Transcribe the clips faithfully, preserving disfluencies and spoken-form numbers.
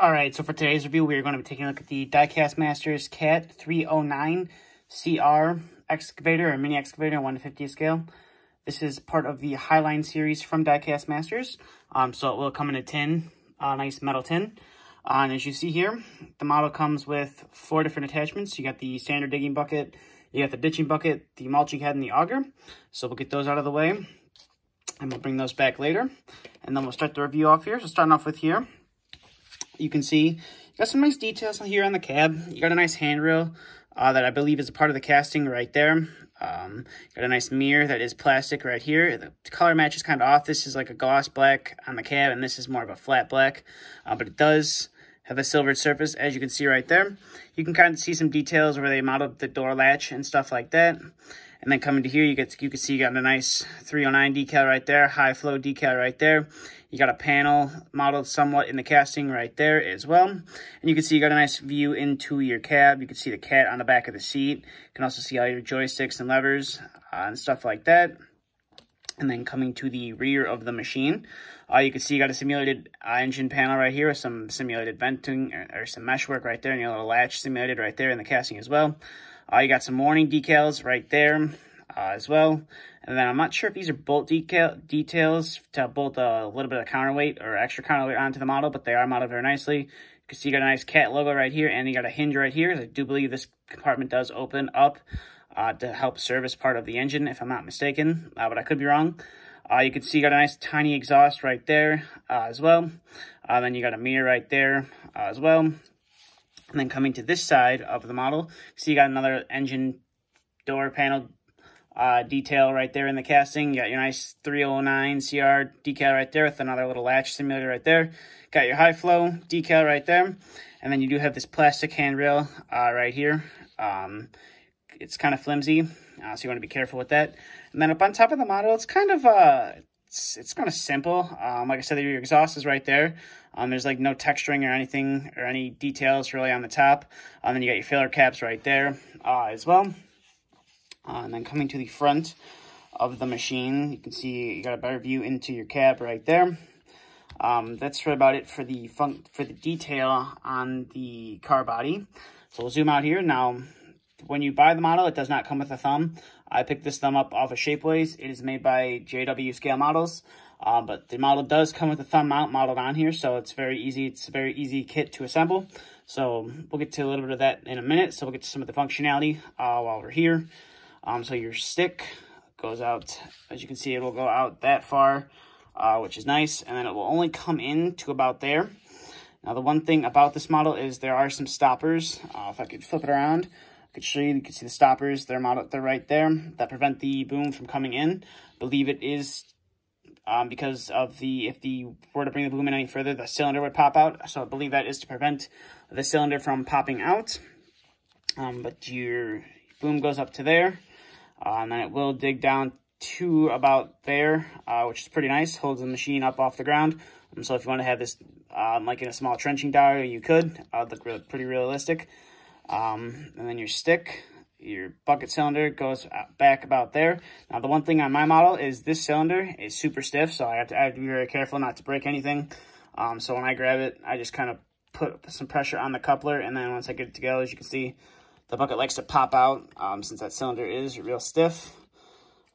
All right, so for today's review, we're going to be taking a look at the Diecast Masters CAT three oh nine C R excavator or mini excavator on one to fiftieth scale. This is part of the Highline series from Diecast Masters. Um, so it will come in a tin, a nice metal tin. Uh, and as you see here, the model comes with four different attachments. You got the standard digging bucket, you got the ditching bucket, the mulching head, and the auger. So we'll get those out of the way, and we'll bring those back later. And then we'll start the review off here. So starting off with here, you can see you got some nice details here on the cab. You got a nice handrail uh, that I believe is a part of the casting right there. Um, got a nice mirror that is plastic right here. The color match is kind of off. This is like a gloss black on the cab, and this is more of a flat black. Uh, but it does have a silvered surface, as you can see right there. You can kind of see some details where they modeled the door latch and stuff like that. And then coming to here, you get you can see you got a nice three oh nine decal right there, high flow decal right there. You got a panel modeled somewhat in the casting right there as well. And you can see you got a nice view into your cab. You can see the cat on the back of the seat. You can also see all your joysticks and levers uh, and stuff like that. And then coming to the rear of the machine, uh, you can see you got a simulated uh, engine panel right here with some simulated venting or, or some mesh work right there, and your little latch simulated right there in the casting as well. Uh, you got some warning decals right there uh, as well. And then I'm not sure if these are bolt decal details to bolt a little bit of counterweight or extra counterweight onto the model, but they are modeled very nicely. You can see you got a nice CAT logo right here, and you got a hinge right here. I do believe this compartment does open up Uh, to help service part of the engine, if I'm not mistaken, uh, but I could be wrong. Uh, you can see you got a nice tiny exhaust right there uh, as well. Uh, then you got a mirror right there uh, as well. And then coming to this side of the model, see you got another engine door panel uh, detail right there in the casting. You got your nice three oh nine C R decal right there with another little latch simulator right there. Got your high flow decal right there. And then you do have this plastic handrail uh, right here. Um, It's kind of flimsy, uh, so you want to be careful with that. And then up on top of the model, it's kind of uh, it's, it's kind of simple. Um, like I said, your exhaust is right there. Um, there's like no texturing or anything or any details really on the top. And um, then you got your filler caps right there uh, as well. Uh, and then coming to the front of the machine, you can see you got a better view into your cab right there. Um, that's right about it for the fun for the detail on the car body. So we'll zoom out here now. When you buy the model, it does not come with a thumb. I picked this thumb up off of Shapeways. It is made by J W Scale Models, uh, but the model does come with a thumb mount modeled on here, so it's very easy. It's a very easy kit to assemble. So we'll get to a little bit of that in a minute. So we'll get to some of the functionality uh, while we're here. Um, so your stick goes out. As you can see, it will go out that far, uh, which is nice, and then it will only come in to about there. Now, the one thing about this model is there are some stoppers. Uh, if I could flip it around, could show you, you can see the stoppers, they're modeled, they're right there, that prevent the boom from coming in. I believe it is um, because of the, if the were to bring the boom in any further, the cylinder would pop out. So I believe that is to prevent the cylinder from popping out. Um, but your boom goes up to there, uh, and then it will dig down to about there, uh, which is pretty nice. Holds the machine up off the ground. Um, so if you want to have this um, like in a small trenching diary, you could. Uh, look really, pretty realistic. Um, and then your stick, your bucket cylinder goes back about there. Now, the one thing on my model is this cylinder is super stiff, so I have to, I have to be very careful not to break anything. Um, so when I grab it, I just kind of put some pressure on the coupler, and then once I get it to go, as you can see, the bucket likes to pop out um, since that cylinder is real stiff.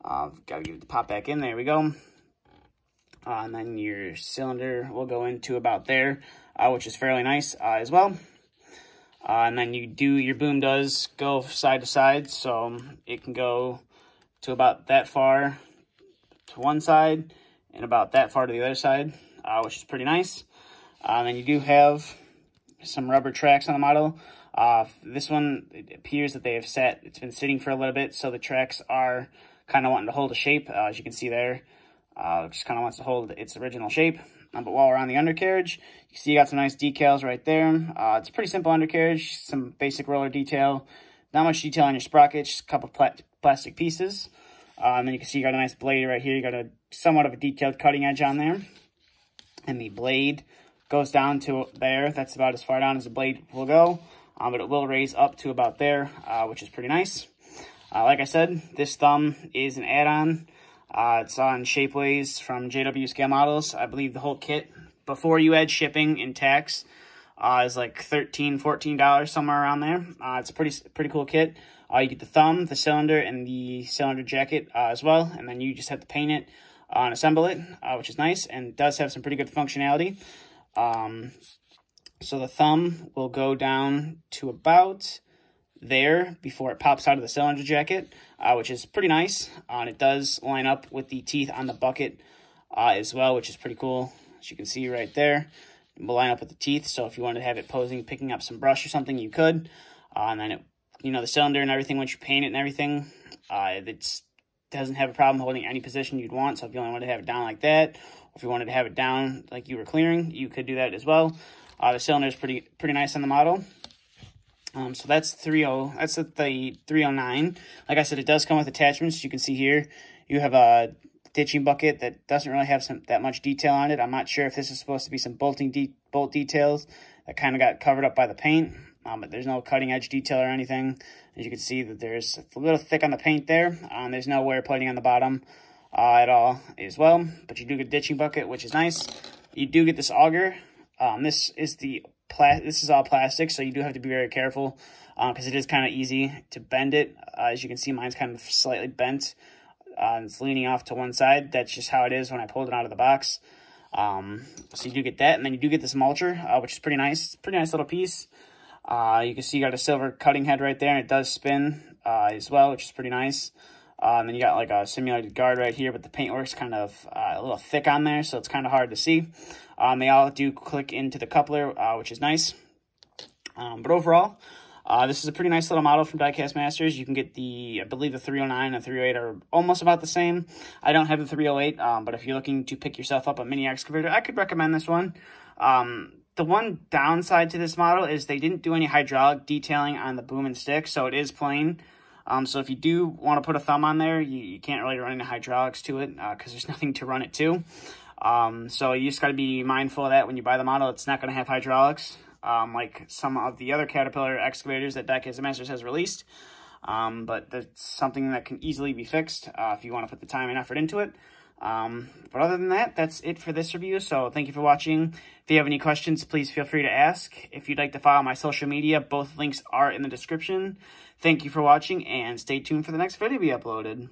Uh, gotta give it the pop back in. There we go. Uh, and then your cylinder will go into about there, uh, which is fairly nice uh, as well. Uh, and then you do, your boom does go side to side, so it can go to about that far to one side and about that far to the other side, uh, which is pretty nice. Uh, and then you do have some rubber tracks on the model. Uh, this one, it appears that they have sat, it's been sitting for a little bit, so the tracks are kind of wanting to hold a shape, uh, as you can see there. Uh, it just kind of wants to hold its original shape. Um, but while we're on the undercarriage, you see you got some nice decals right there. Uh, it's a pretty simple undercarriage, some basic roller detail. Not much detail on your sprocket, just a couple pla plastic pieces. Uh, and then you can see you got a nice blade right here. You got a somewhat of a detailed cutting edge on there. And the blade goes down to there. That's about as far down as the blade will go. Um, but it will raise up to about there, uh, which is pretty nice. Uh, like I said, this thumb is an add-on. Uh, it's on Shapeways from J W Scale Models. I believe the whole kit, before you add shipping and tax, Uh, it's like thirteen, fourteen dollars, somewhere around there. Uh, it's a pretty, pretty cool kit. Uh, you get the thumb, the cylinder, and the cylinder jacket uh, as well. And then you just have to paint it uh, and assemble it, uh, which is nice. And it does have some pretty good functionality. Um, so the thumb will go down to about there before it pops out of the cylinder jacket, uh, which is pretty nice. Uh, and it does line up with the teeth on the bucket uh, as well, which is pretty cool. As you can see right there, it will line up with the teeth. So if you wanted to have it posing, picking up some brush or something, you could. Uh, and then it, you know, the cylinder and everything, once you paint it and everything, uh, it doesn't have a problem holding any position you'd want. So if you only wanted to have it down like that, or if you wanted to have it down like you were clearing, you could do that as well. Uh, the cylinder is pretty pretty nice on the model. Um, so that's three oh, that's the three oh nine. Like I said, it does come with attachments. You can see here, you have a ditching bucket that doesn't really have some that much detail on it. I'm not sure if this is supposed to be some bolting de bolt details that kind of got covered up by the paint, um, but there's no cutting edge detail or anything. As you can see, that there's a little thick on the paint there. Um, there's no wear plating on the bottom uh, at all as well, but you do get a ditching bucket, which is nice. You do get this auger. Um, this is the Pla this is all plastic, so you do have to be very careful because um, it is kind of easy to bend it. Uh, as you can see, mine's kind of slightly bent. Uh, and it's leaning off to one side. That's just how it is when I pulled it out of the box. Um, so you do get that, and then you do get this mulcher, uh, which is pretty nice. It's a pretty nice little piece. Uh, you can see you got a silver cutting head right there, and it does spin uh, as well, which is pretty nice. Uh, and then you got like a simulated guard right here, but the paintwork's kind of uh, a little thick on there, so it's kind of hard to see. Um, they all do click into the coupler, uh, which is nice. Um, but overall, uh, this is a pretty nice little model from Diecast Masters. You can get the, I believe the three oh nine and three oh eight are almost about the same. I don't have the three oh eight, um, but if you're looking to pick yourself up a mini excavator, I could recommend this one. Um, The one downside to this model is they didn't do any hydraulic detailing on the boom and stick, so it is plain. Um, so if you do want to put a thumb on there, you, you can't really run into hydraulics to it because uh, there's nothing to run it to. Um, so you just got to be mindful of that when you buy the model. It's not going to have hydraulics um, like some of the other Caterpillar excavators that Diecast Masters has released. Um, but that's something that can easily be fixed uh, if you want to put the time and effort into it. Um, but other than that, that's it for this review. So thank you for watching. If you have any questions, please feel free to ask. If you'd like to follow my social media, both links are in the description. Thank you for watching, and stay tuned for the next video to be uploaded.